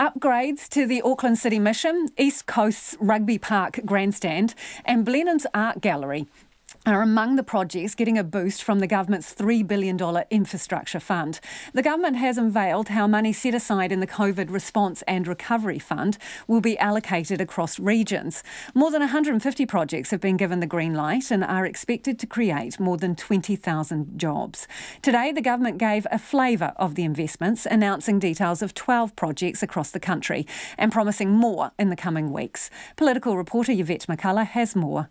upgrades to the Auckland City Mission, East Coast's Rugby Park Grandstand and Blenheim's Art Gallery are among the projects getting a boost from the government's $3 billion infrastructure fund. The government has unveiled how money set aside in the COVID response and recovery fund will be allocated across regions. More than 150 projects have been given the green light and are expected to create more than 20,000 jobs. Today, the government gave a flavour of the investments, announcing details of 12 projects across the country and promising more in the coming weeks. Political reporter Yvette McCullough has more.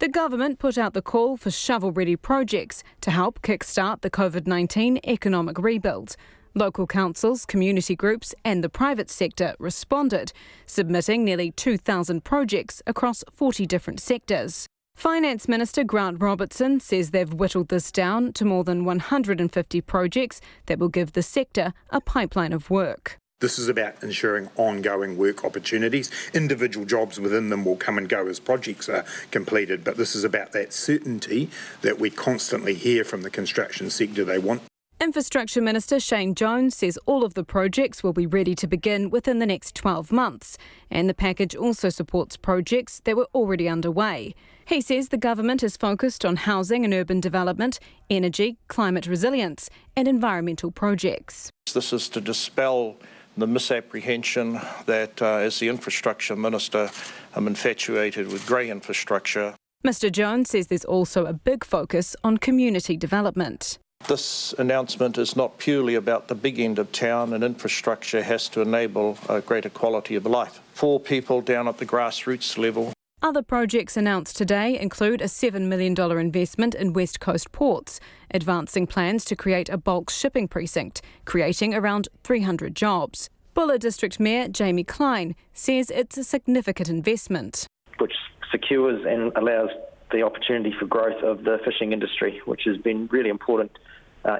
The government put out the call for shovel-ready projects to help kickstart the COVID-19 economic rebuild. Local councils, community groups and the private sector responded, submitting nearly 2,000 projects across 40 different sectors. Finance Minister Grant Robertson says they've whittled this down to more than 150 projects that will give the sector a pipeline of work. This is about ensuring ongoing work opportunities. Individual jobs within them will come and go as projects are completed, but this is about that certainty that we constantly hear from the construction sector they want. Infrastructure Minister Shane Jones says all of the projects will be ready to begin within the next 12 months, and the package also supports projects that were already underway. He says the government is focused on housing and urban development, energy, climate resilience and environmental projects. This is to dispel the misapprehension that as the infrastructure minister, I'm infatuated with grey infrastructure. Mr Jones says there's also a big focus on community development. This announcement is not purely about the big end of town, and infrastructure has to enable a greater quality of life for people down at the grassroots level. Other projects announced today include a $7 million investment in West Coast ports, advancing plans to create a bulk shipping precinct, creating around 300 jobs. Buller District Mayor Jamie Klein says it's a significant investment, which secures and allows the opportunity for growth of the fishing industry, which has been really important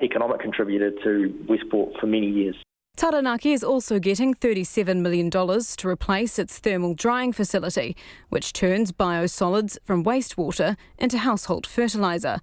economic contributor to Westport for many years. Taranaki is also getting $37 million to replace its thermal drying facility, which turns biosolids from wastewater into household fertiliser.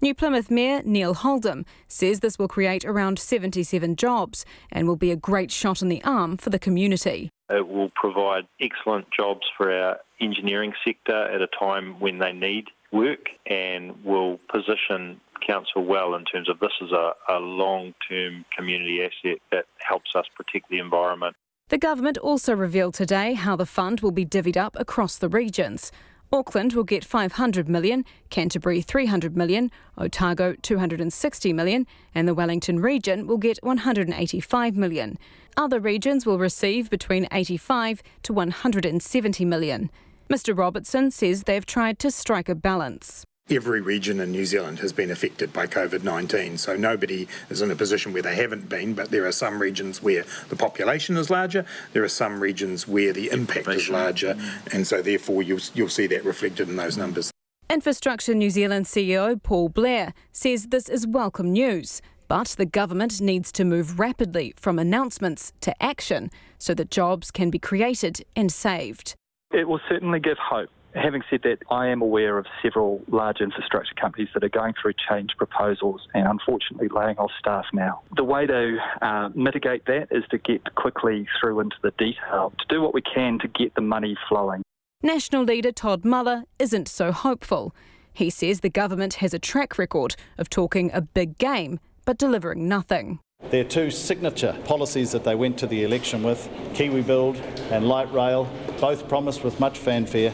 New Plymouth Mayor Neil Holdem says this will create around 77 jobs and will be a great shot in the arm for the community. It will provide excellent jobs for our engineering sector at a time when they need work, and will position council well in terms of this is a long-term community asset that helps us protect the environment. The government also revealed today how the fund will be divvied up across the regions. Auckland will get $500 million, Canterbury $300 million, Otago $260 million and the Wellington region will get $185 million. Other regions will receive between $85 to $170 million. Mr Robertson says they've tried to strike a balance. Every region in New Zealand has been affected by COVID-19, so nobody is in a position where they haven't been, but there are some regions where the population is larger, there are some regions where the impact is larger, and so therefore you'll see that reflected in those numbers. Infrastructure New Zealand CEO Paul Blair says this is welcome news, but the government needs to move rapidly from announcements to action so that jobs can be created and saved. It will certainly give hope. Having said that, I am aware of several large infrastructure companies that are going through change proposals and unfortunately laying off staff now. The way to mitigate that is to get quickly through into the detail, to do what we can to get the money flowing. National leader Todd Muller isn't so hopeful. He says the government has a track record of talking a big game but delivering nothing. Their two signature policies that they went to the election with, Kiwi Build and light rail, both promised with much fanfare.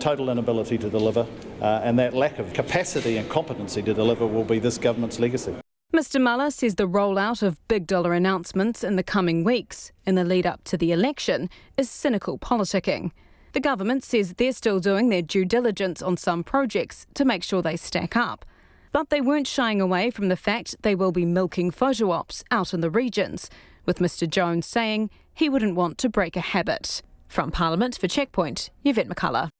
Total inability to deliver, and that lack of capacity and competency to deliver will be this government's legacy. Mr Muller says the rollout of big dollar announcements in the coming weeks in the lead up to the election is cynical politicking. The government says they're still doing their due diligence on some projects to make sure they stack up, but they weren't shying away from the fact they will be milking photo ops out in the regions, with Mr Jones saying he wouldn't want to break a habit. From Parliament for Checkpoint, Yvette McCullough.